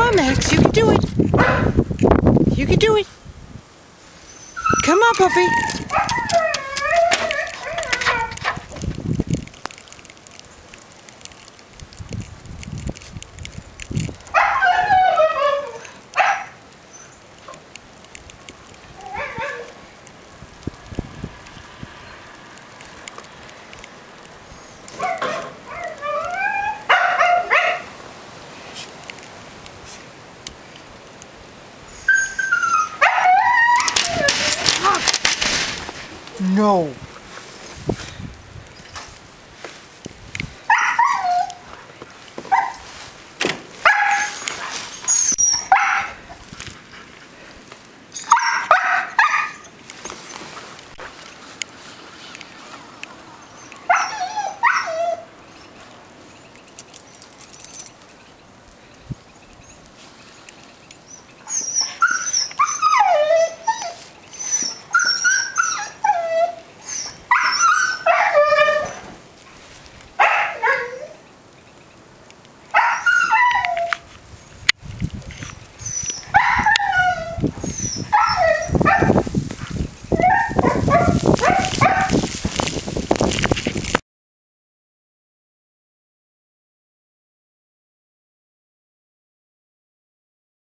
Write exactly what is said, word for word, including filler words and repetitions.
Come on, Max, you can do it. You can do it. Come on, Puffy. No.